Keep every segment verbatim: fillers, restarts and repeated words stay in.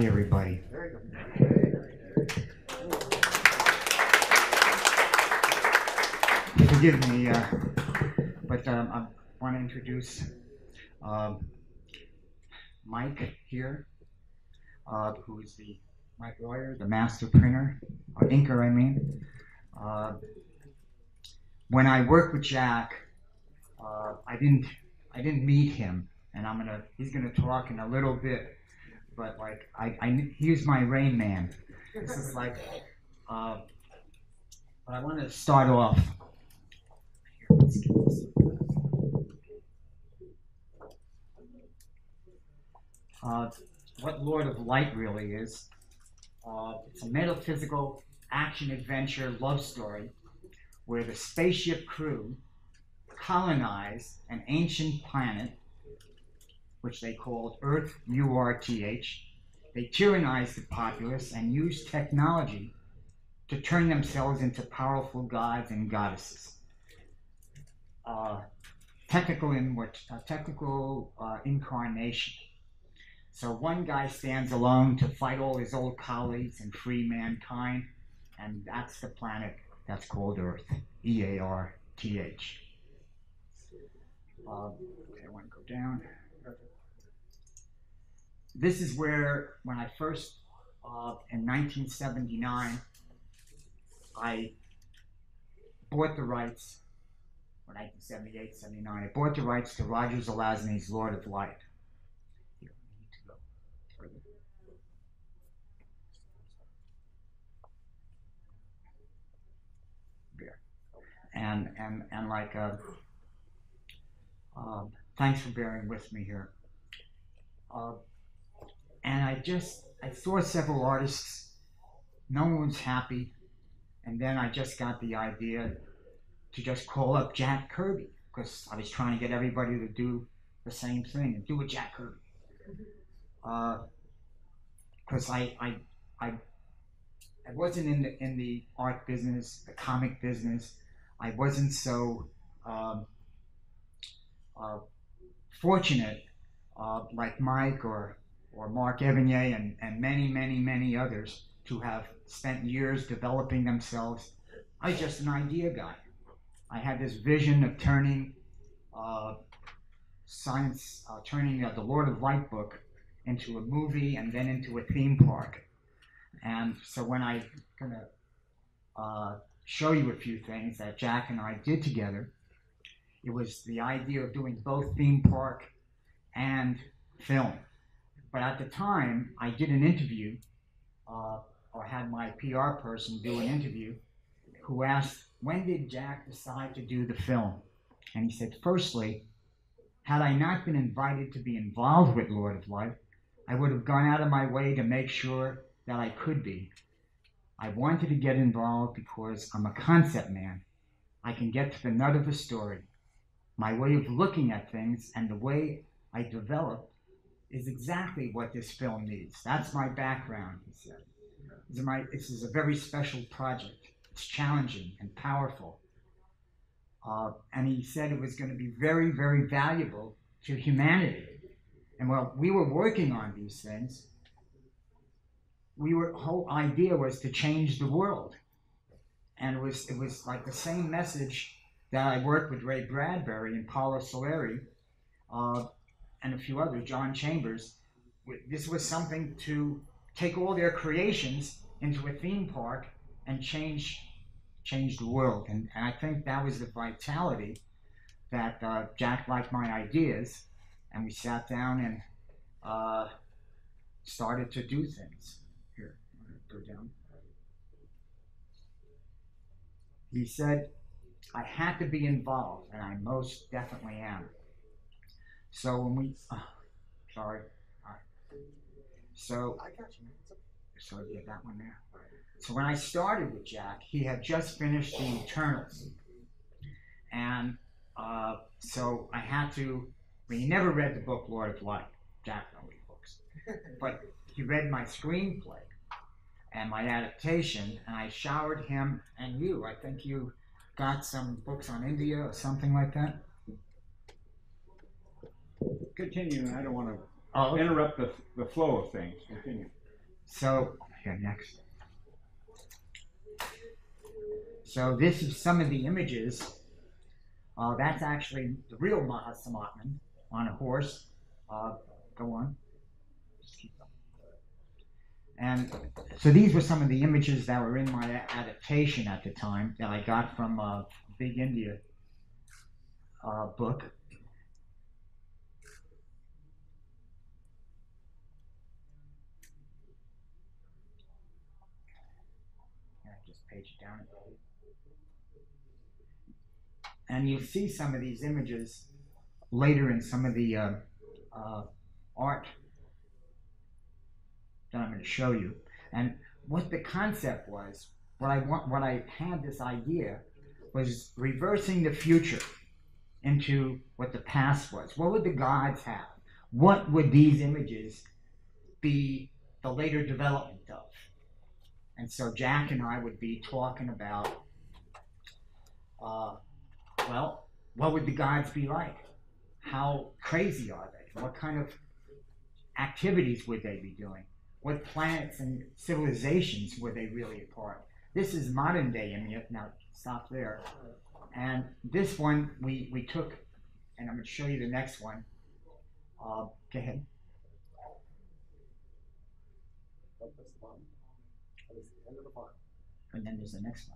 Hi, everybody. Very good. Forgive me, uh, but um, I want to introduce um, Mike here, uh, who is the Mike Royer, the master printer, or inker, I mean. Uh, when I worked with Jack, uh, I didn't, I didn't meet him, and I'm gonna, he's gonna talk in a little bit. But like, I, I here's my Rain Man. This is like, uh, but I want to start off. Here, let's get this. Uh, what Lord of Light really is. Uh, it's a metaphysical action-adventure love story where the spaceship crew colonize an ancient planet, which they called Earth, U R T H. They tyrannized the populace and used technology to turn themselves into powerful gods and goddesses. Uh, technical in what, uh, technical uh, incarnation. So one guy stands alone to fight all his old colleagues and free mankind, and that's the planet that's called Earth, E A R T H. Uh, okay, I want to go down. This is where, when I first, uh, in nineteen seventy-nine, I bought the rights, or nineteen seventy-eight, seventy-nine, I bought the rights to Roger Zelazny's Lord of Light. Here, I need to go further. There. And, and, and like, uh, uh, thanks for bearing with me here. Uh, And I just, I saw several artists, no one's happy, and then I just got the idea to just call up Jack Kirby, because I was trying to get everybody to do the same thing, and do a Jack Kirby. Because uh, I, I, I, I wasn't in the, in the art business, the comic business. I wasn't so um, uh, fortunate uh, like Mike or or Mark Evanier and, and many, many, many others to have spent years developing themselves. I was just an idea guy. I had this vision of turning uh, science, uh, turning uh, the Lord of Light book into a movie and then into a theme park. And so when I'm gonna uh, show you a few things that Jack and I did together, it was the idea of doing both theme park and film. But at the time, I did an interview, uh, or had my P R person do an interview, who asked, when did Jack decide to do the film? And he said, firstly, had I not been invited to be involved with Lord of Light, I would have gone out of my way to make sure that I could be. I wanted to get involved because I'm a concept man. I can get to the nut of a story. My way of looking at things and the way I develop is exactly what this film needs. That's my background, he said. This is, my, this is a very special project. It's challenging and powerful. Uh, and he said it was going to be very, very valuable to humanity. And while we were working on these things, we were, whole idea was to change the world. And it was, it was like the same message that I worked with Ray Bradbury and Paolo Soleri, uh, and a few others, John Chambers. This was something to take all their creations into a theme park and change, change the world. And, and I think that was the vitality that uh, Jack liked my ideas, and we sat down and uh, started to do things. Here, go down. He said, I had to be involved, and I most definitely am. So when we, oh, sorry, all right. So, I got you. So yeah, that one there. So when I started with Jack, he had just finished The Eternals. And uh, so I had to, well, he never read the book Lord of Light. Jack don't read books. But he read my screenplay and my adaptation, and I showered him and you. I think you got some books on India or something like that. Continue. I don't want to oh, okay. interrupt the, the flow of things. Continue. So, here, next. So this is some of the images. Uh, that's actually the real Mahasamatman on a horse. Uh, go on. Just keep going. And so these were some of the images that were in my adaptation at the time that I got from a Big India uh, book. And just page it down. And you'll see some of these images later in some of the uh, uh, art that I'm going to show you. And what the concept was, what I want, what I had this idea was reversing the future into what the past was. What would the gods have? What would these images be the later development of? And so Jack and I would be talking about uh, well, what would the gods be like? How crazy are they? What kind of activities would they be doing? What planets and civilizations were they really a part of? This is modern day India. Now, stop there. And this one we, we took, and I'm going to show you the next one. Uh, go ahead. And then there's the next one.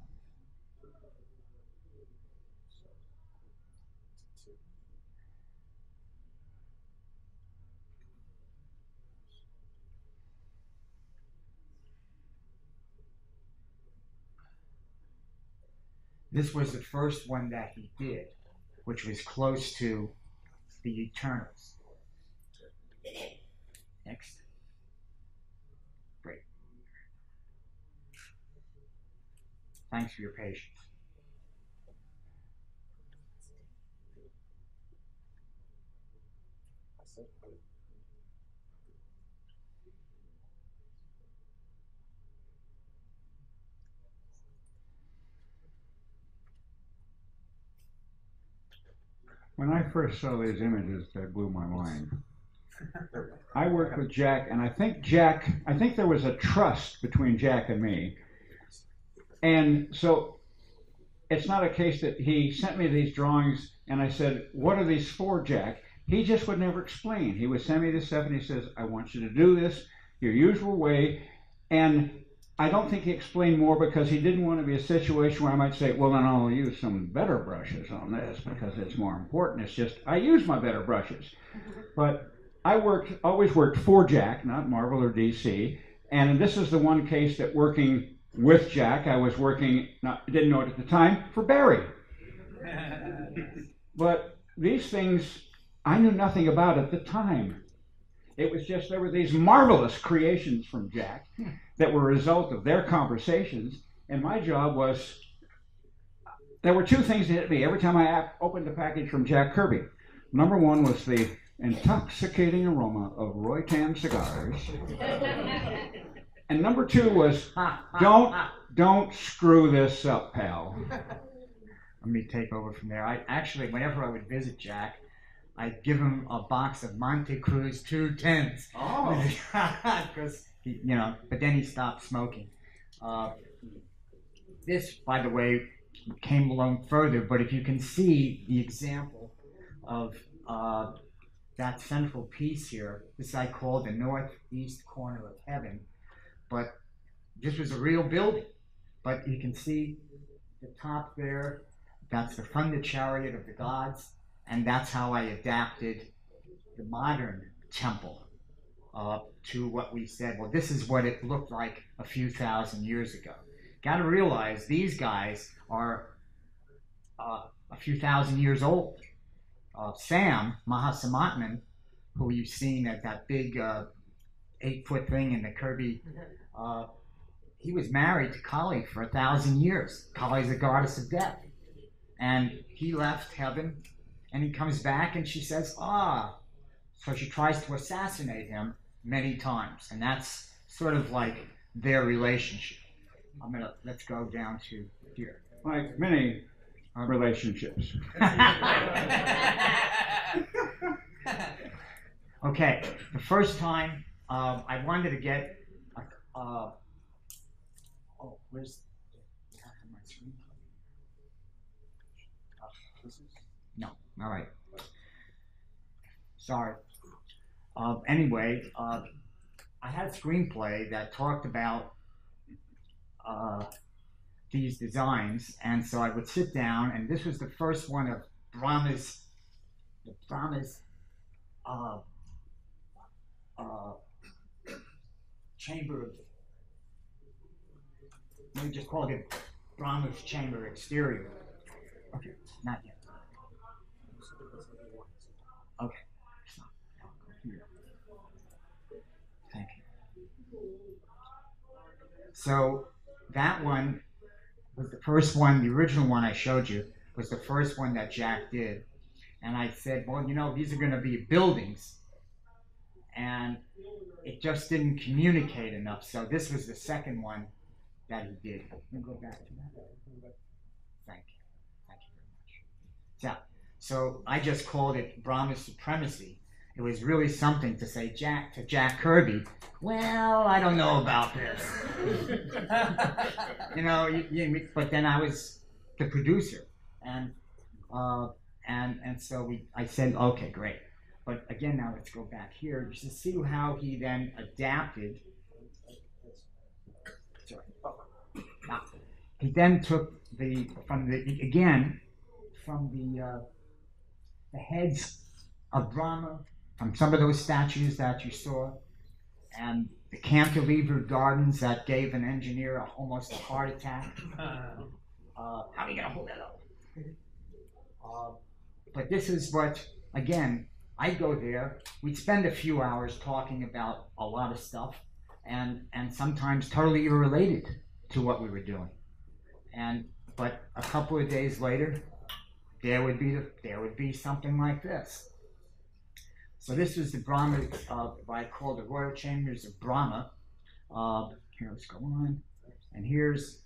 This was the first one that he did, which was close to the Eternals. Next. Great. Thanks for your patience. When I first saw these images, they blew my mind. I worked with Jack, and I think Jack, I think there was a trust between Jack and me. And so it's not a case that he sent me these drawings and I said, what are these for, Jack? He just would never explain. He would send me this stuff and he says, I want you to do this your usual way. And I don't think he explained more because he didn't want to be a situation where I might say, well, then I'll use some better brushes on this because it's more important. It's just, I use my better brushes. But I worked, always worked for Jack, not Marvel or D C. And this is the one case that working with Jack, I was working, not, didn't know it at the time, for Barry. But these things I knew nothing about at the time. It was just, there were these marvelous creations from Jack that were a result of their conversations, and my job was, there were two things that hit me every time I opened a package from Jack Kirby. Number one was the intoxicating aroma of Roytan cigars. And number two was, don't, don't screw this up, pal. Let me take over from there. I actually, whenever I would visit Jack, I'd give him a box of Monte Cruz two tens. Oh, because you know. But then he stopped smoking. Uh, this, by the way, came along further. But if you can see the example of uh, that central piece here, this I call the northeast corner of heaven. But this was a real building. But you can see the top there. That's the thunder chariot of the gods. And that's how I adapted the modern temple uh, to what we said, well, this is what it looked like a few thousand years ago. Got to realize these guys are uh, a few thousand years old. Uh, Sam, Mahasamatman, who you've seen at that big uh, eight-foot thing in the Kirby, uh, he was married to Kali for a thousand years. Kali's the goddess of death. And he left heaven. And he comes back and she says, ah. So she tries to assassinate him many times. And that's sort of like their relationship. I'm going to, let's go down to here. Like many um, relationships. Okay, the first time um, I wanted to get a Uh, oh, where's my tree? Uh, this is no. All right. Sorry. Uh, anyway, uh, I had a screenplay that talked about uh, these designs, and so I would sit down, and this was the first one of Brahma's, the Brahma's uh, uh, chamber of, let me just call it Brahma's chamber exterior. Okay, not yet. Okay. Thank you. So that one was the first one, the original one I showed you, was the first one that Jack did. And I said, well, you know, these are going to be buildings. And it just didn't communicate enough. So this was the second one that he did. Let me go back to that. Thank you. Thank you very much. So, so I just called it Brahma's Supremacy. It was really something to say Jack to Jack Kirby, well, I don't know about this. you know, you, you, but then I was the producer. And uh, and and so we, I said, okay, great. But again, now let's go back here just to see how he then adapted. Sorry. Oh. Ah. He then took the, from the, again, from the, uh, the heads of Brahma, from some of those statues that you saw, and the cantilever gardens that gave an engineer a, almost a heart attack. Uh, uh, how are you going to hold that up? Uh, but this is what, again, I'd go there, we'd spend a few hours talking about a lot of stuff, and, and sometimes totally unrelated to what we were doing. And, but a couple of days later, there would be, there would be something like this. So this was the Brahma, uh, what I call the Royal Chambers of Brahma. Uh, here, let's go on. And here's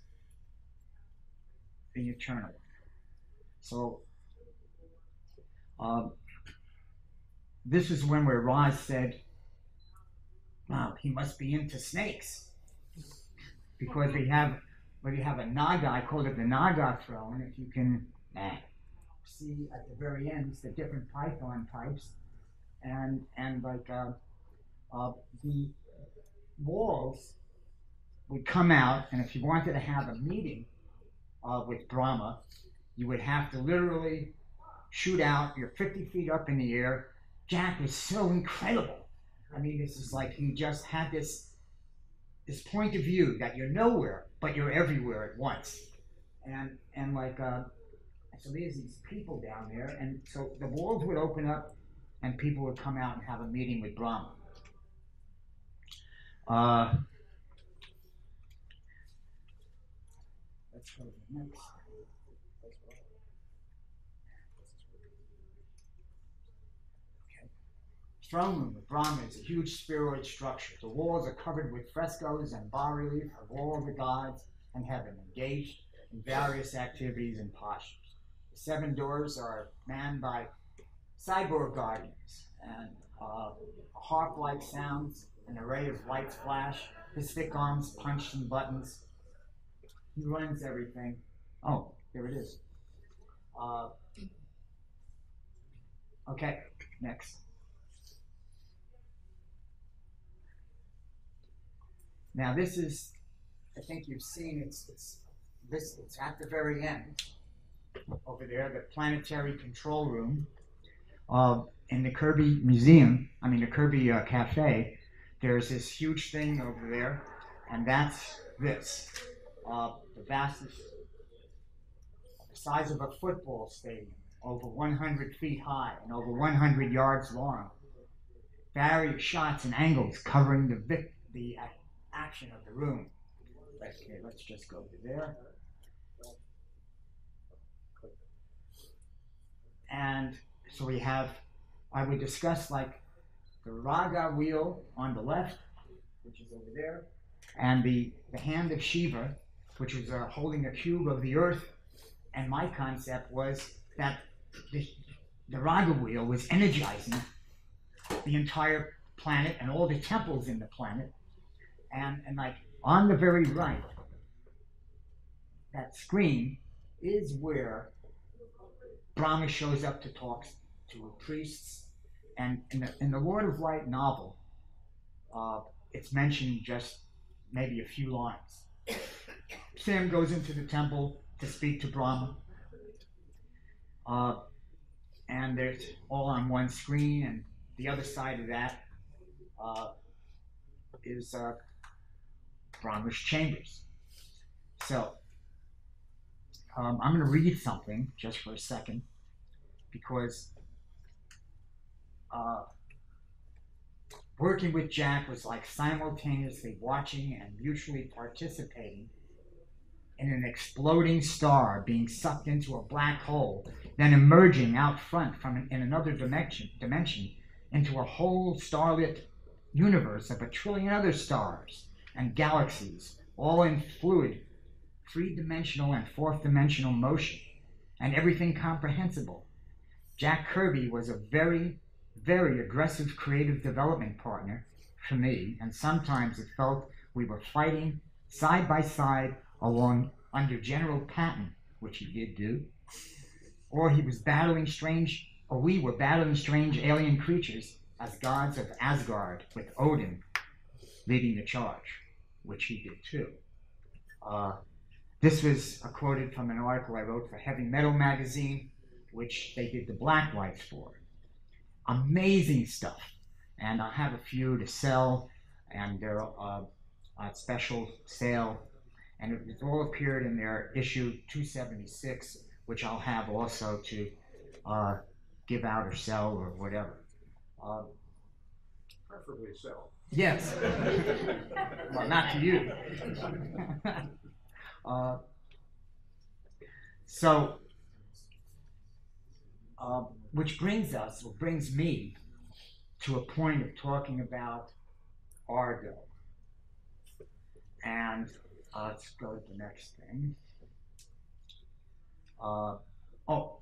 the Eternal. So um, this is when where Roz said, wow, he must be into snakes. Because they have, well, you have a Naga, I called it the Naga throne. If you can eh, see at the very ends the different python types. And, and like uh, uh, the walls would come out, and if you wanted to have a meeting uh, with Brahma, you would have to literally shoot out, you're fifty feet up in the air. Jack was so incredible. I mean, this is like he just had this, this point of view that you're nowhere, but you're everywhere at once. And, and like, uh, so there's these people down there, and so the walls would open up, and people would come out and have a meeting with Brahma. Uh, let's go to the next. Okay. Throne room of Brahma is a huge spheroid structure. The walls are covered with frescoes and bas-relief of all the gods and heaven, engaged in various activities and postures. The seven doors are manned by cyborg guardians, and uh, harp-like sounds, an array of lights flash, his thick arms punched in buttons. He runs everything. Oh, here it is. Uh, okay, next. Now this is, I think you've seen, it's, it's, this, it's at the very end, over there, the planetary control room. Uh, in the Kirby Museum, I mean the Kirby uh, Cafe, there's this huge thing over there, and that's this. Uh, the vastest, the size of a football stadium, over one hundred feet high and over one hundred yards long. Various shots and angles covering the, vic the action of the room. Okay, let's just go to there. And so we have, I would discuss like the Raga wheel on the left, which is over there, and the, the hand of Shiva, which was uh, holding a cube of the earth. And my concept was that the, the Raga wheel was energizing the entire planet and all the temples in the planet. and, and like on the very right, that screen is where Brahma shows up to talk to her priests. And in the, in the Lord of Light novel, uh, it's mentioned just maybe a few lines. Sam goes into the temple to speak to Brahma. Uh, and it's all on one screen, and the other side of that uh, is uh, Brahma's chambers. So um, I'm going to read something just for a second, because uh, working with Jack was like simultaneously watching and mutually participating in an exploding star being sucked into a black hole, then emerging out front from an, in another dimension, dimension into a whole starlit universe of a trillion other stars and galaxies, all in fluid, three-dimensional and fourth-dimensional motion, and everything comprehensible. Jack Kirby was a very, very aggressive creative development partner for me, and sometimes it felt we were fighting side by side along under General Patton, which he did do, or he was battling strange, or we were battling strange alien creatures as gods of Asgard, with Odin leading the charge, which he did too. Uh, this was a quoted from an article I wrote for Heavy Metal Magazine, which they did the black lights for. Amazing stuff, and I have a few to sell, and they're uh, on special sale. And it, it all appeared in their issue two seventy-six, which I'll have also to uh, give out or sell or whatever. Uh, Preferably sell. Yes. Well, not to you. uh, so, uh, which brings us, or brings me, to a point of talking about Argo. And Uh, let's go to the next thing. Uh, oh,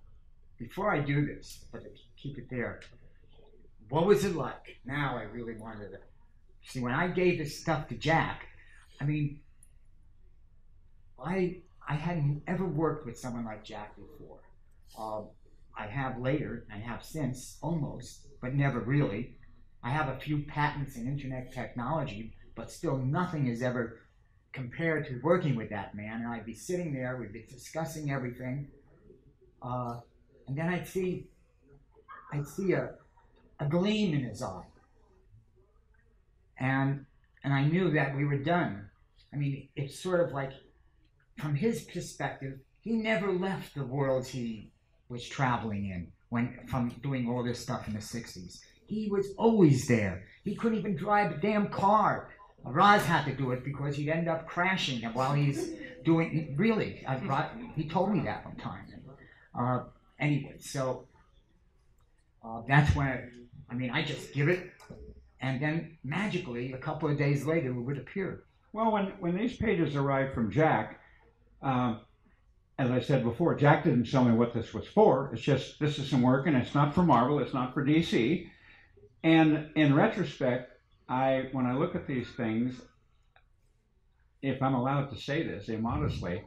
before I do this, but keep it there. What was it like? Now I really wanted to see. When I gave this stuff to Jack, I mean, I I hadn't ever worked with someone like Jack before. Uh, I have later, I have since, almost, but never really. I have a few patents in internet technology, but still nothing is ever compared to working with that man. And I'd be sitting there, we'd be discussing everything, uh, and then I'd see, I'd see a, a gleam in his eye, and and I knew that we were done. I mean, it's sort of like, from his perspective, he never left the worlds he was traveling in when from doing all this stuff in the sixties. He was always there. He couldn't even drive a damn car. Roz had to do it because he'd end up crashing while he's doing, really, I brought, he told me that one time. Uh, anyway, so uh, that's when, I, I mean, I just give it, and then magically, a couple of days later, it would appear. Well, when, when these pages arrived from Jack, um, as I said before, Jack didn't tell me what this was for. It's just, this is some work, and it's not for Marvel, it's not for D C. And in retrospect, I, when I look at these things, if I'm allowed to say this immodestly,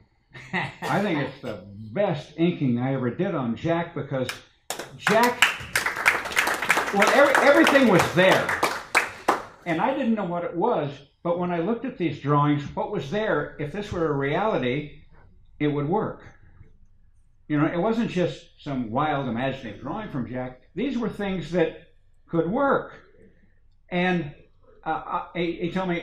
I think it's the best inking I ever did on Jack, because Jack, well, every, everything was there, and I didn't know what it was, but when I looked at these drawings, what was there, if this were a reality, it would work. You know, it wasn't just some wild imaginative drawing from Jack. These were things that could work. And Uh, he, he told me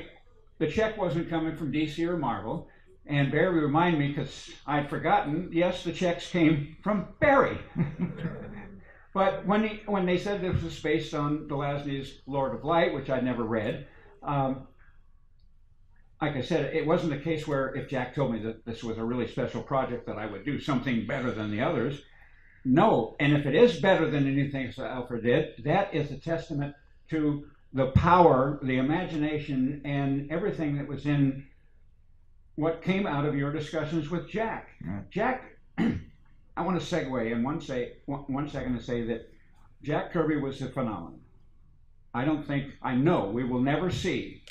the check wasn't coming from D C or Marvel, and Barry reminded me, because I'd forgotten, yes, the checks came from Barry. But when, he, when they said this was based on Zelazny's Lord of Light, which I'd never read, um, like I said, it wasn't a case where if Jack told me that this was a really special project that I would do something better than the others. No, and if it is better than anything that Alfred did, that is a testament to the power, the imagination, and everything that was in what came out of your discussions with Jack. Mm. Jack, I want to segue in one, say, one second to say that Jack Kirby was a phenomenon. I don't think, I know, we will never see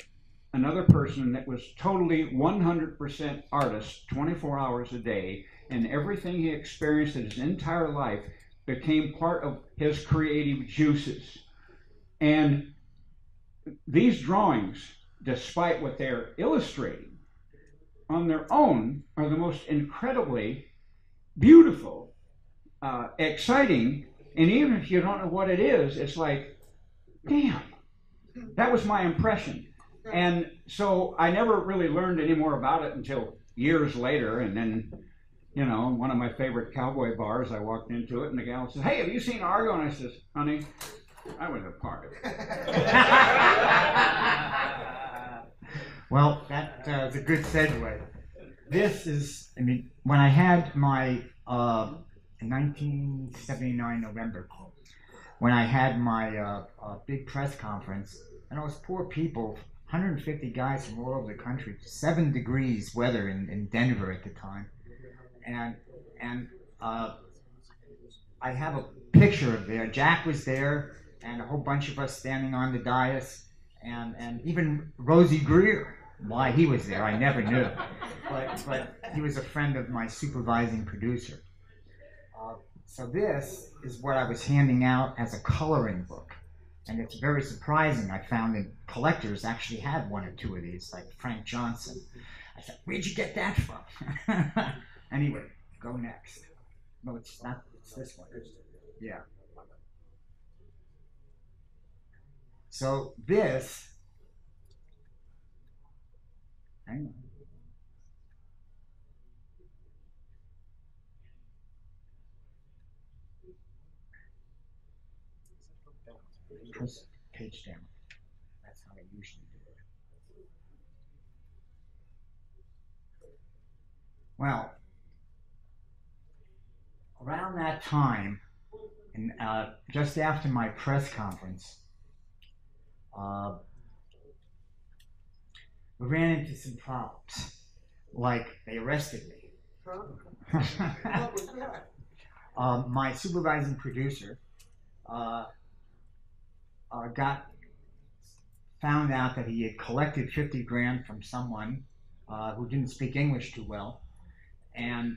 another person that was totally one hundred percent artist, twenty-four hours a day, and everything he experienced in his entire life became part of his creative juices. And these drawings, despite what they're illustrating, on their own are the most incredibly beautiful, uh, exciting, and even if you don't know what it is, it's like, damn, that was my impression. And so I never really learned any more about it until years later, and then, you know, one of my favorite cowboy bars, I walked into it, and the gal said, "Hey, have you seen Argo?" And I says, "Honey, I was a part of it." Well, that uh, was a good segue. This is, I mean, when I had my uh, nineteen seventy-nine November, when I had my uh, uh, big press conference, and all those poor people, one hundred fifty guys from all over the country, seven degrees weather in, in Denver at the time, and and uh, I have a picture of there. Jack was there, and a whole bunch of us standing on the dais, and and even Rosie Grier. Why he was there, I never knew. But but he was a friend of my supervising producer. Uh, so this is what I was handing out as a coloring book. And it's very surprising. I found that collectors actually had one or two of these, like Frank Johnson. I said, "Where'd you get that from?" Anyway, go next. No, it's not. It's this one. Yeah. So this. Hang on. Press page down. That's how I usually do it. Well, around that time, and uh, just after my press conference, uh, we ran into some problems. Like, they arrested me. What was that? Uh, my supervising producer, uh, Uh, got found out that he had collected fifty grand from someone uh, who didn't speak English too well, and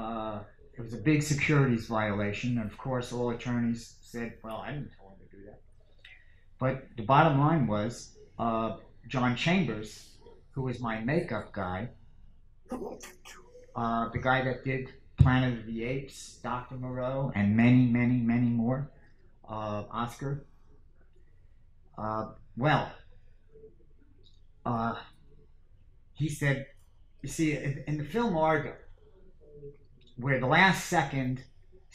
uh, it was a big securities violation. And of course, all attorneys said, "Well, I didn't tell him to do that." But the bottom line was, uh, John Chambers, who was my makeup guy, uh, the guy that did Planet of the Apes, Doctor Moreau, and many, many, many more, uh, Oscar. Uh, well, uh, he said, you see, in, in the film Argo, where the last second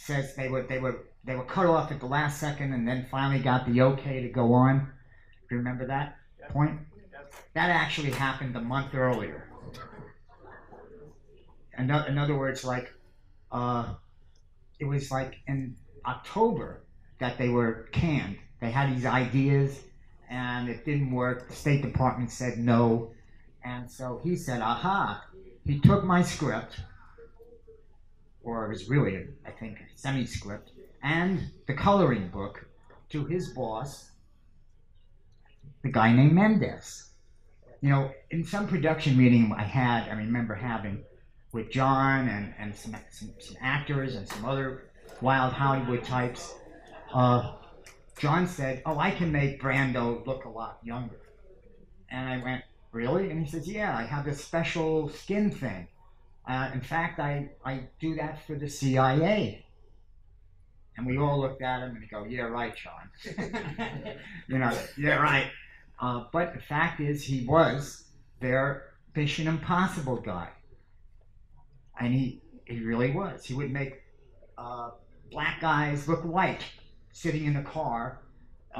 says they were they were they were cut off at the last second, and then finally got the okay to go on. Do you remember that yep. point? Yep. That actually happened a month earlier. In, in other words, like uh, it was like in October that they were canned. They had these ideas, and it didn't work. The State Department said no, and so he said, aha, he took my script, or it was really, I think, a semi-script, and the coloring book to his boss, the guy named Mendez. You know, in some production meeting I had, I remember having, with John and, and some, some, some actors and some other wild Hollywood types, uh, John said, "Oh, I can make Brando look a lot younger." And I went, "Really?" And he says, "Yeah, I have this special skin thing. Uh, in fact, I, I do that for the C I A." And we all looked at him and we go, "Yeah, right, John." You know, yeah, right. Uh, but the fact is, he was their Mission Impossible guy. And he, he really was. He would make uh, black guys look white, sitting in a car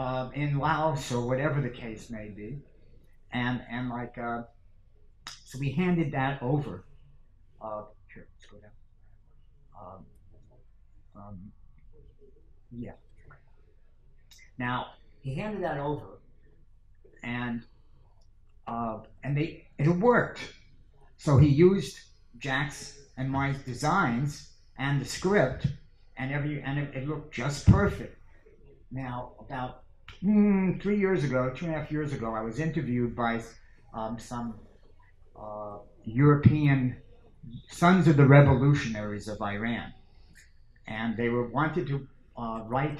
uh, in Laos or whatever the case may be, and and like uh, so we handed that over. Uh, here, let's go down. Um, um, yeah. Now he handed that over, and uh, and they it worked. So he used Jack's and my designs and the script, and every and it, it looked just perfect. Now, about mm, three years ago, two and a half years ago, I was interviewed by um, some uh, European sons of the revolutionaries of Iran, and they were wanted to uh, write.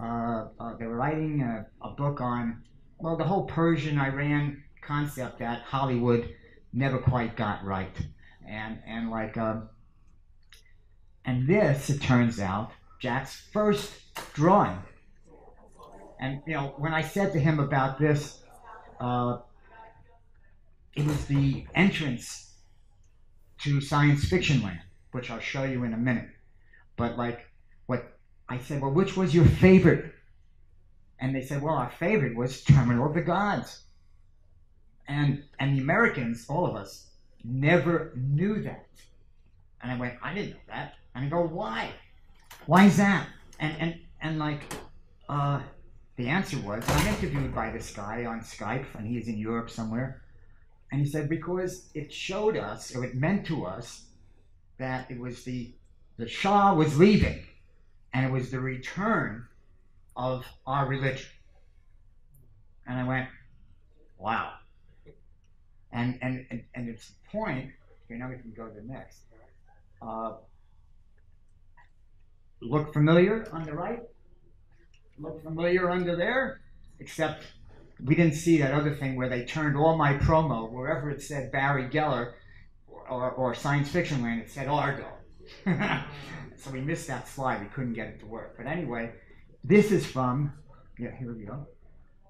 Uh, uh, they were writing a, a book on, well, the whole Persian-Iran concept that Hollywood never quite got right, and and like um, and this, it turns out, Jack's first drawing. And you know, when I said to him about this, uh, it was the entrance to science fiction land, which I'll show you in a minute. But like, what I said, well, which was your favorite? And they said, well, our favorite was Terminal of the Gods. And and the Americans, all of us, never knew that. And I went, I didn't know that. And I go, why? Why is that? And and and like, uh, the answer was, I'm interviewed by this guy on Skype, and he is in Europe somewhere. And he said, because it showed us, or it meant to us, that it was the the Shah was leaving, and it was the return of our religion. And I went, wow. And and and, and it's the point. Okay, now we can go to the next. Uh, look familiar on the right? Look familiar under there? Except we didn't see that other thing where they turned all my promo, wherever it said Barry Geller or, or, or Science Fiction Land, it said Argo. So we missed that slide. We couldn't get it to work. But anyway, this is from, yeah, here we go.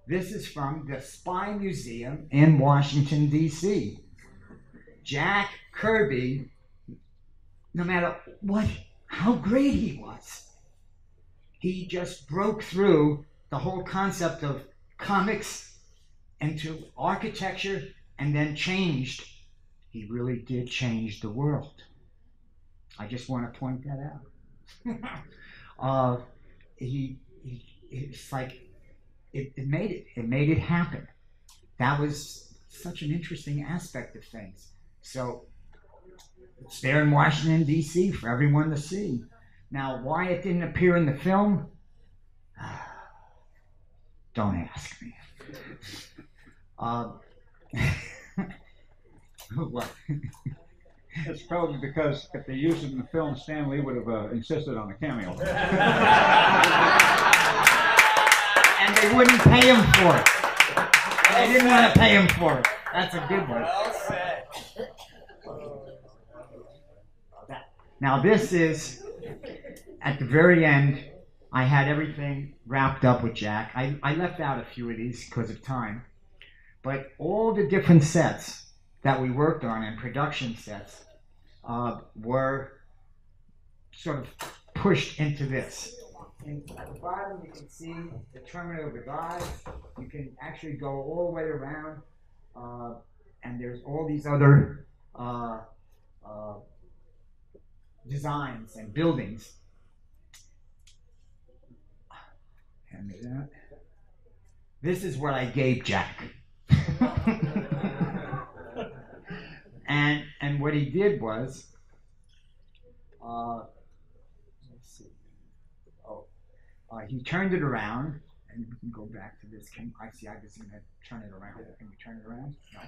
This is from the Spy Museum in Washington, D C Jack Kirby, no matter what, how great he was, he just broke through the whole concept of comics into architecture and then changed. He really did change the world. I just want to point that out. uh, he, he, it's like, it, it made it, it made it happen. That was such an interesting aspect of things. So, it's there in Washington, D C for everyone to see. Now, why it didn't appear in the film? Don't ask me. Um, well, it's probably because if they used it in the film, Stanley would have uh, insisted on a cameo. And they wouldn't pay him for it. They didn't want to pay him for it. That's a good one. Now this is, at the very end, I had everything wrapped up with Jack. I, I left out a few of these because of time, but all the different sets that we worked on and production sets uh, were sort of pushed into this. And at the bottom you can see the Terminal of the Gods. You can actually go all the way around, uh, and there's all these other uh, uh, designs and buildings. Hand me that. This is what I gave Jack. and and what he did was, uh, let's see. Oh, uh, he turned it around, and we can go back to this. Can I see? I just going to turn it around. Can we turn it around? No.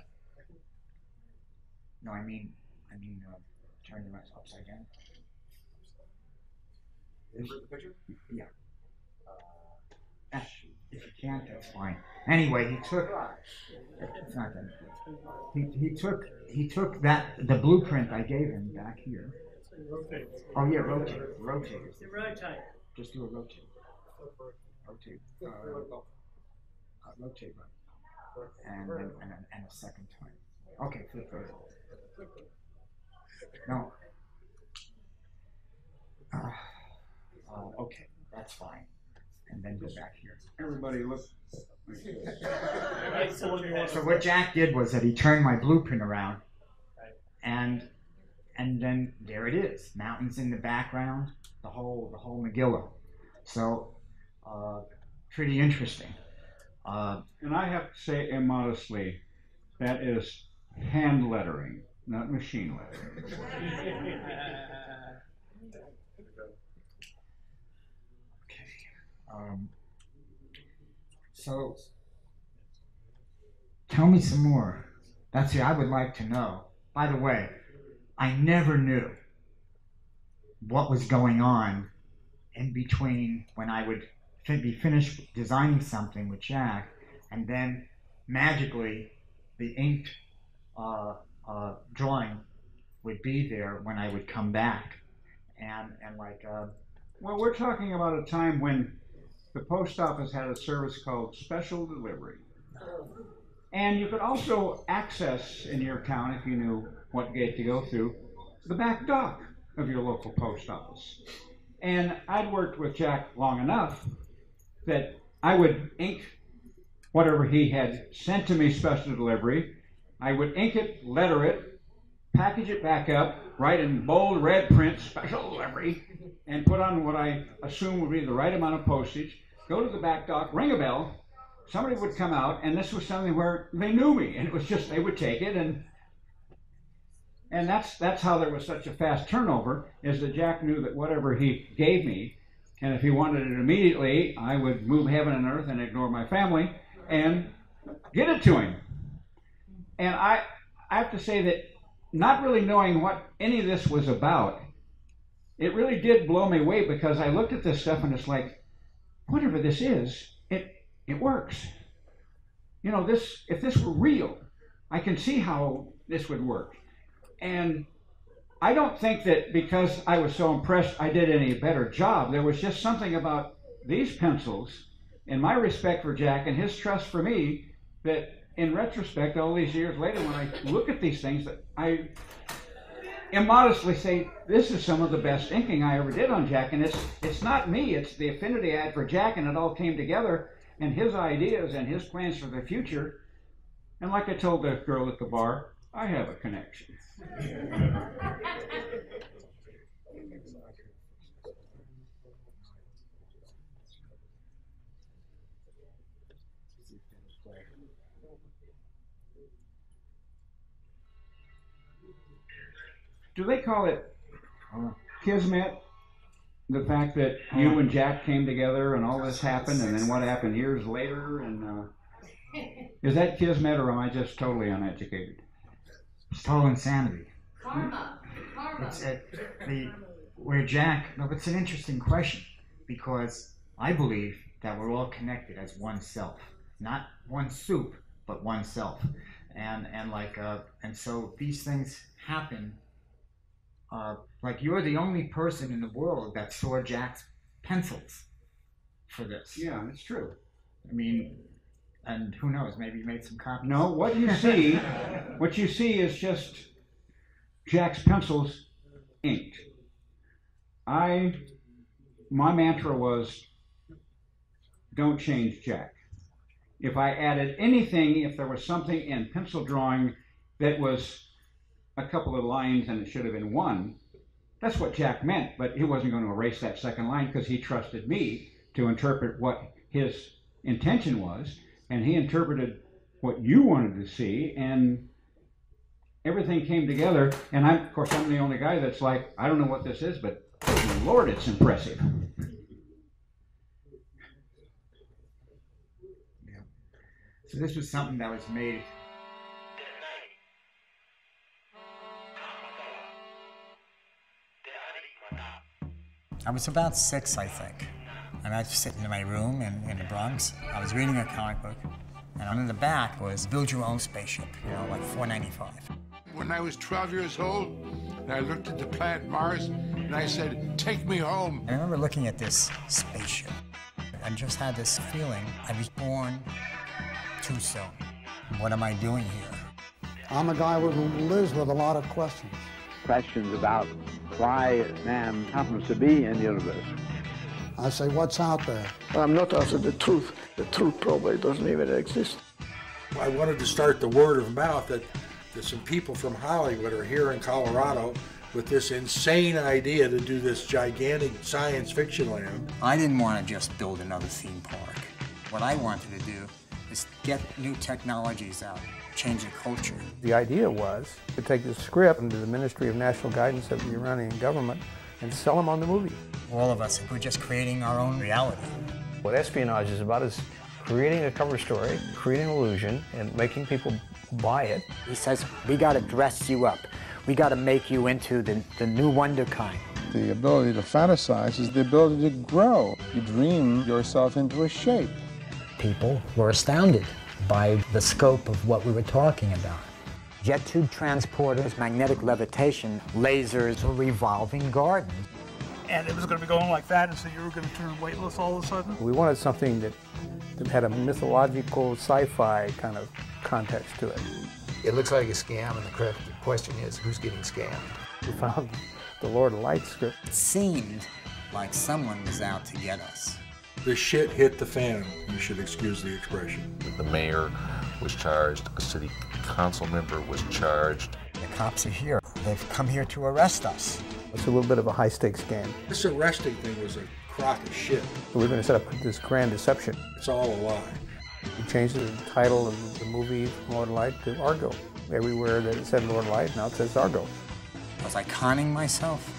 No, I mean, I mean. Uh, Turn the upside down. Is it the picture? Yeah. Uh, if you can't, that's fine. Anyway, he took. It's not that. He he took he took that the blueprint I gave him back here. Rotate. Oh yeah, rotate. Rotate. Rotate. Just do a rotate. Rotate. Uh, uh, rotate right. And and and a, and a second time. Okay, flip over. No. Uh, uh, okay, that's fine. And then go back here. Everybody look. So what Jack did was that he turned my blueprint around, and and then there it is. Mountains in the background, the whole the whole Megillah. So uh, pretty interesting. Uh, and I have to say immodestly, that is hand lettering. Not machine lettering. Okay. Um, so, tell me some more. That's it, I would like to know. By the way, I never knew what was going on in between when I would be finished designing something with Jack, and then magically the inked uh, uh, drawing would be there when I would come back. And, and like, uh, well, we're talking about a time when the post office had a service called special delivery. And you could also access in your town, if you knew what gate to go through, the back dock of your local post office. And I'd worked with Jack long enough that I would ink whatever he had sent to me special delivery. I would ink it, letter it, package it back up, write in bold red print, special delivery, and put on what I assume would be the right amount of postage, go to the back dock, ring a bell, somebody would come out, and this was something where they knew me, and it was just, they would take it, and and that's, that's how there was such a fast turnover, is that Jack knew that whatever he gave me, and if he wanted it immediately, I would move heaven and earth and ignore my family and get it to him. And I, I have to say that not really knowing what any of this was about, it really did blow me away, because I looked at this stuff and it's like, whatever this is, it, it works. You know, this, if this were real, I can see how this would work. And I don't think that because I was so impressed I did any better job. There was just something about these pencils and my respect for Jack and his trust for me that in retrospect, all these years later, when I look at these things, that I immodestly say, this is some of the best inking I ever did on Jack. And it's, it's not me, it's the affinity I had for Jack, and it all came together, and his ideas and his plans for the future. And like I told the girl at the bar, I have a connection. Do they call it kismet? The fact that you and Jack came together and all this happened, and then what happened years later? And uh, is that kismet, or am I just totally uneducated? It's total insanity. Karma. Karma. It's at the, where Jack, no, it's an interesting question, because I believe that we're all connected as one self. Not one soup, but one self. And, and, like, uh, and so these things happen. Uh, like, you're the only person in the world that saw Jack's pencils for this. Yeah, it's true. I mean... And who knows, maybe you made some copies. No, what you see, what you see is just Jack's pencils inked. I, my mantra was, don't change Jack. If I added anything, if there was something in pencil drawing that was a couple of lines and it should have been one, that's what Jack meant, but he wasn't going to erase that second line because he trusted me to interpret what his intention was. And he interpreted what you wanted to see, and everything came together. And I'm, of course, I'm the only guy that's like, I don't know what this is, but oh my Lord, it's impressive. Yeah. So this was something that was made. I was about six, I think. And I was sitting in my room in, in the Bronx. I was reading a comic book, and on the back was Build Your Own Spaceship, you know, like four ninety-five. When I was twelve years old, and I looked at the planet Mars, and I said, take me home. And I remember looking at this spaceship, and just had this feeling I was born too soon. What am I doing here? I'm a guy who lives with a lot of questions. Questions about why man happens to be in the universe. I say, what's out there? I'm not after the truth. The truth probably doesn't even exist. I wanted to start the word of mouth that, that some people from Hollywood are here in Colorado with this insane idea to do this gigantic science fiction land. I didn't want to just build another theme park. What I wanted to do is get new technologies out, change the culture. The idea was to take the script into the Ministry of National Guidance of the Iranian government and sell them on the movie. All of us, we're just creating our own reality. What espionage is about is creating a cover story, creating an illusion, and making people buy it. He says, we got to dress you up. We got to make you into the, the new wonder kind. The ability to fantasize is the ability to grow. You dream yourself into a shape. People were astounded by the scope of what we were talking about. Jet tube transporters, magnetic levitation, lasers, a revolving garden. And it was going to be going like that, and so you were going to turn weightless all of a sudden? We wanted something that, that had a mythological, sci-fi kind of context to it. It looks like a scam, and the question is, who's getting scammed? We found the Lord of Light script. It seemed like someone was out to get us. The shit hit the fan, you should excuse the expression. The mayor was charged, a city council member was charged. The cops are here. They've come here to arrest us. It's a little bit of a high-stakes game. This arresting thing was a crock of shit. We're going to set up this grand deception. It's all a lie. We changed the title of the movie from Lord of Light to Argo. Everywhere that it said Lord of Light, now it says Argo. Was I conning myself?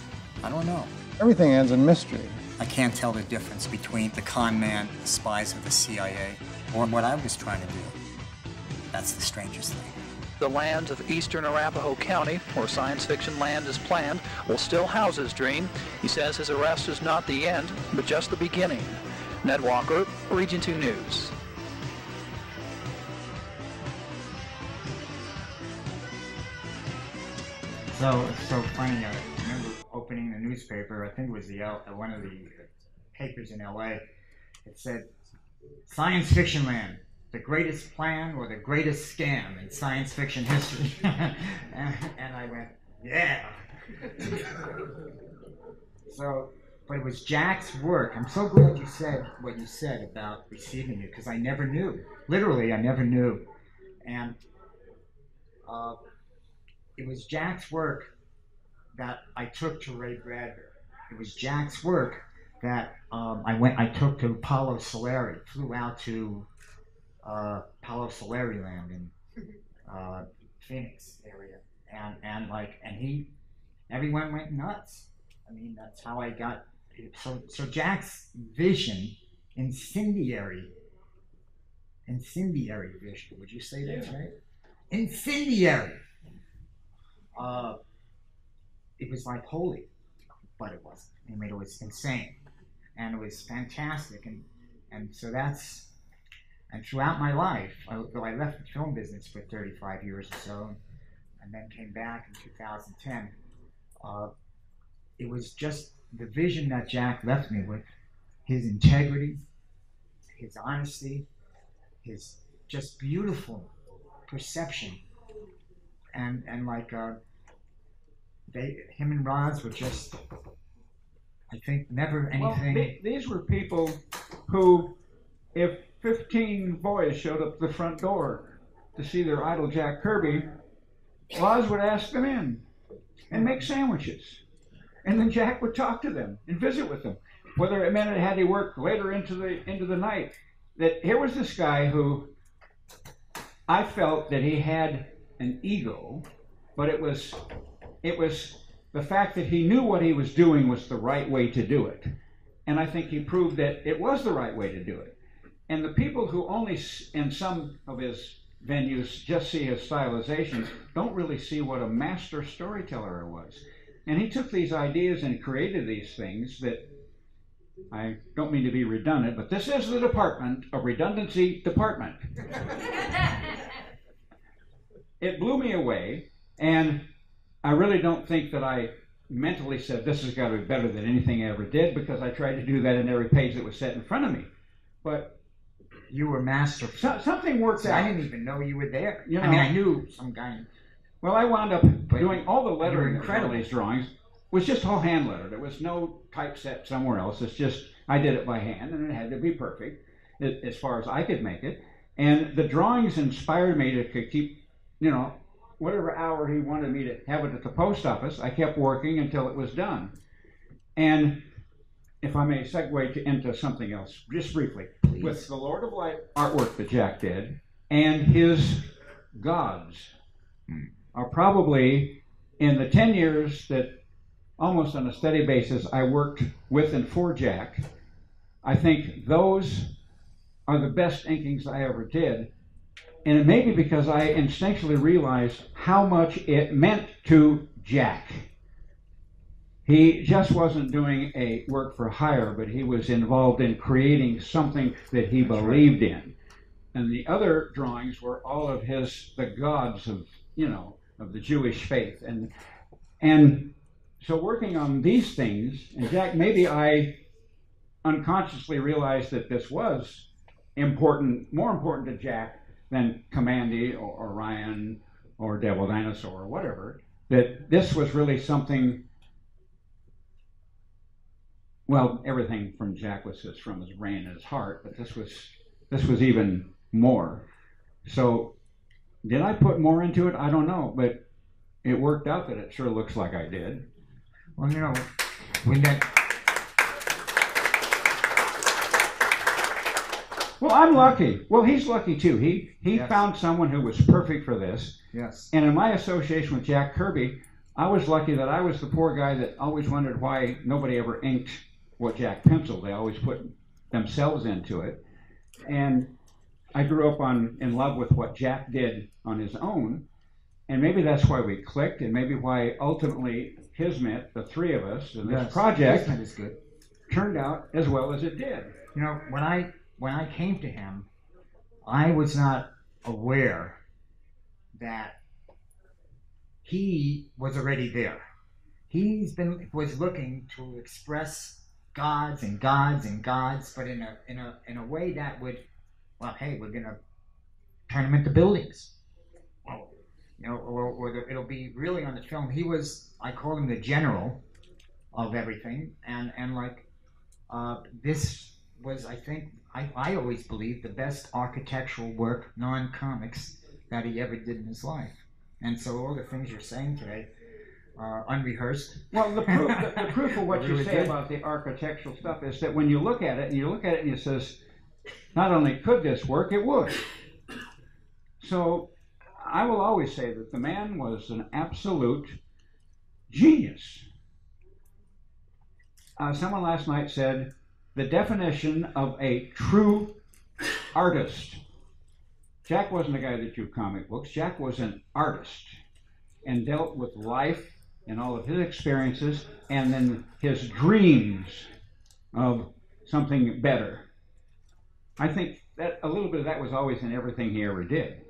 I don't know. Everything ends in mystery. I can't tell the difference between the con man, the spies of the C I A, or what I was trying to do. That's the strangest thing. The lands of eastern Arapahoe County, where science fiction land is planned, will still house his dream. He says his arrest is not the end, but just the beginning. Ned Walker, Region two News. So, it's so funny, I remember opening the newspaper, I think it was the L, one of the papers in L A, it said, Science Fiction Land. The greatest plan or the greatest scam in science fiction history. and, and I went, yeah. So, but it was Jack's work. I'm so glad you said what you said about receiving it, because I never knew. Literally, I never knew. And uh, it was Jack's work that I took to Ray Bradbury. It was Jack's work that um, I went. I took to Paolo Soleri, flew out to Uh, Paolo Soleri land in uh, Phoenix area, and and like and he, everyone went nuts. I mean, that's how I got. So so Jack's vision, incendiary, incendiary vision. Would you say that's yeah. right? Incendiary. Uh, it was like holy, but it wasn't. I mean, it was insane, and it was fantastic, and and so that's. And throughout my life, though I left the film business for thirty-five years or so, and then came back in two thousand ten, uh, it was just the vision that Jack left me with, his integrity, his honesty, his just beautiful perception. And, and like, uh, they, him and Roz were just, I think, never anything. Well, th these were people who, if fifteen boys showed up at the front door to see their idol Jack Kirby, Roz would ask them in and make sandwiches. And then Jack would talk to them and visit with them, whether it meant it had to work later into the, into the night. That here was this guy who I felt that he had an ego, but it was, it was the fact that he knew what he was doing was the right way to do it. And I think he proved that it was the right way to do it. And the people who only, in some of his venues, just see his stylization, don't really see what a master storyteller he was. And he took these ideas and created these things that, I don't mean to be redundant, but this is the department of redundancy department. It blew me away, and I really don't think that I mentally said, this has got to be better than anything I ever did, because I tried to do that in every page that was set in front of me. But you were masterful. So, something worked so out. I didn't even know you were there. You know, I mean, I knew some guy. Well, I wound up doing all the lettering for all these drawings. Was just all hand lettered. It was no typeset somewhere else. It's just I did it by hand, and it had to be perfect it, as far as I could make it. And the drawings inspired me to keep, you know, whatever hour he wanted me to have it at the post office. I kept working until it was done. And if I may segue to, into something else, just briefly. With the Lord of Light artwork that Jack did, and his gods are probably, in the ten years that almost on a steady basis I worked with and for Jack, I think those are the best inkings I ever did. And it may be because I instinctually realized how much it meant to Jack. He just wasn't doing a work for hire, but he was involved in creating something that he believed in. And the other drawings were all of his, the gods of, you know, of the Jewish faith. And, and so working on these things, and Jack, maybe I unconsciously realized that this was important, more important to Jack than Commande or Orion or Devil Dinosaur or whatever, that this was really something, well, everything from Jack was his, from his brain and his heart, but this was, this was even more. So did I put more into it? I don't know, but it worked out that it sure looks like I did. Well, you know, when that... Well, I'm lucky. Well, he's lucky too. He he yes. found someone who was perfect for this. Yes. And in my association with Jack Kirby, I was lucky that I was the poor guy that always wondered why nobody ever inked what Jack penciled. They always put themselves into it. And I grew up on in love with what Jack did on his own. And maybe that's why we clicked, and maybe why ultimately his met, the three of us, and this yes. project is good. Turned out as well as it did. You know, when I When I came to him, I was not aware that he was already there. He's been was looking to express gods and gods and gods, but in a in a in a way that would, well, hey, we're gonna turn them into buildings. Well, you know, or, or it'll be really on the film. He was, I call him the general of everything, and and like uh, this. was, I think, I, I always believed the best architectural work, non-comics, that he ever did in his life. And so all the things you're saying today are unrehearsed. Well, the proof, the, the proof of what really you say did. about the architectural stuff is that when you look at it, and you look at it and you says, not only could this work, it would. So I will always say that the man was an absolute genius. Uh, someone last night said, the definition of a true artist. Jack wasn't a guy that drew comic books. Jack was an artist and dealt with life and all of his experiences and then his dreams of something better. I think that a little bit of that was always in everything he ever did.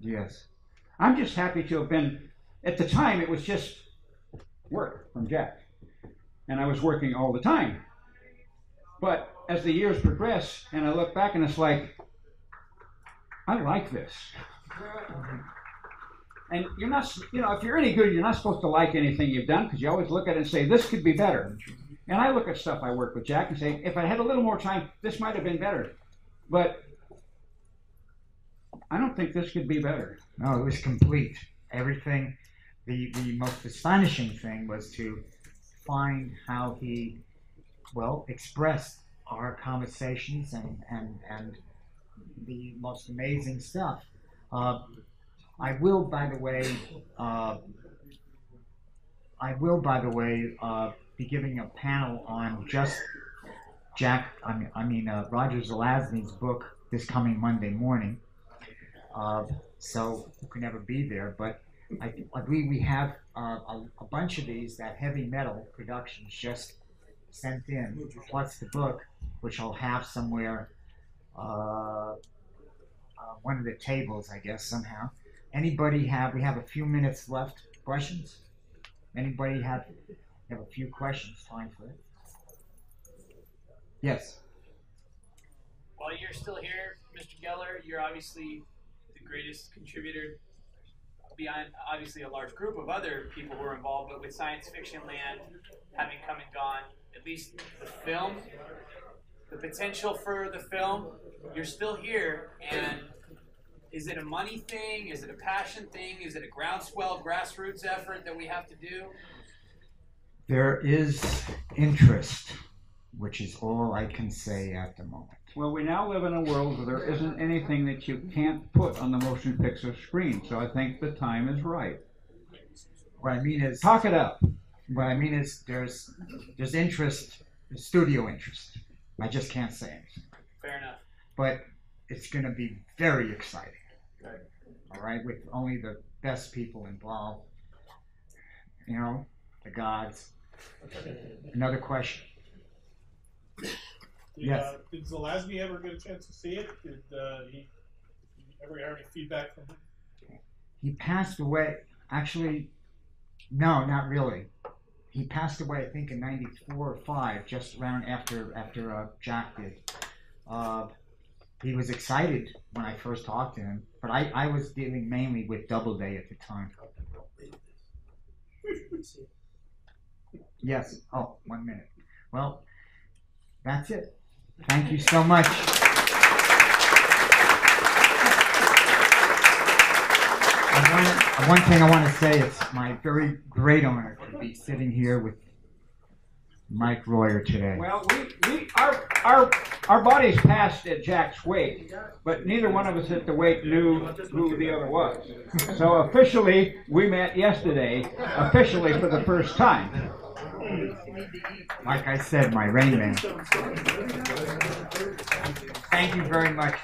Yes. I'm just happy to have been, at the time it was just work from Jack. And I was working all the time. But as the years progress, and I look back and it's like, I like this. And you're not, you know, if you're any good, you're not supposed to like anything you've done because you always look at it and say, this could be better. And I look at stuff I work with Jack and say, if I had a little more time, this might have been better. But I don't think this could be better. No, it was complete. Everything, the, the most astonishing thing was to find how he... well, expressed our conversations and, and, and the most amazing stuff. Uh, I will, by the way, uh, I will, by the way, uh, be giving a panel on just Jack, I mean, I mean uh, Roger Zelazny's book this coming Monday morning. Uh, so you can never be there, but I, I believe we have uh, a, a bunch of these that Heavy Metal Productions just sent in, plus the book, which I'll have somewhere, uh, uh, one of the tables, I guess, somehow. Anybody have, we have a few minutes left, questions? Anybody have, have a few questions, time for it? Yes? While you're still here, Mister Geller, you're obviously the greatest contributor beyond, obviously, a large group of other people who are involved, but with science fiction land having come and gone, at least the film, the potential for the film, you're still here, and is it a money thing? Is it a passion thing? Is it a groundswell grassroots effort that we have to do? There is interest, which is all I can say at the moment. Well, we now live in a world where there isn't anything that you can't put on the motion picture screen, so I think the time is right. What I mean is... talk it up. What I mean is there's there's interest, there's studio interest. I just can't say anything. Fair enough. but it's going to be very exciting. All right, with only the best people involved. You know, the gods. Another question. Did, yes. Uh, did Zelazny ever get a chance to see it? Did uh, he, did he ever have any feedback from him? He passed away. Actually, no, not really. He passed away, I think, in ninety-four or five, just around after after uh, Jack did. Uh, he was excited when I first talked to him, but I, I was dealing mainly with Doubleday at the time. Yes. Oh, one minute. Well, that's it. Thank you so much. And one, one thing I want to say is my very great honor to be sitting here with Mike Royer today. Well, we, we our, our, our bodies passed at Jack's wake, but neither one of us at the wake knew who the other was. So officially, we met yesterday, officially for the first time. Like I said, my rain man. Thank you very much.